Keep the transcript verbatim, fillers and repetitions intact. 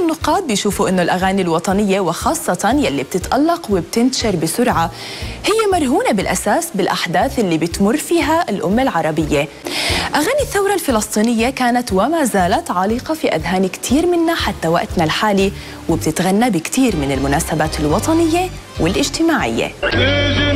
من النقاد بيشوفوا انه الاغاني الوطنيه وخاصه يلي بتتالق وبتنتشر بسرعه هي مرهونه بالاساس بالاحداث اللي بتمر فيها الامه العربيه. اغاني الثوره الفلسطينيه كانت وما زالت عالقه في اذهان كثير منا حتى وقتنا الحالي، وبتتغنى بكثير من المناسبات الوطنيه والاجتماعيه.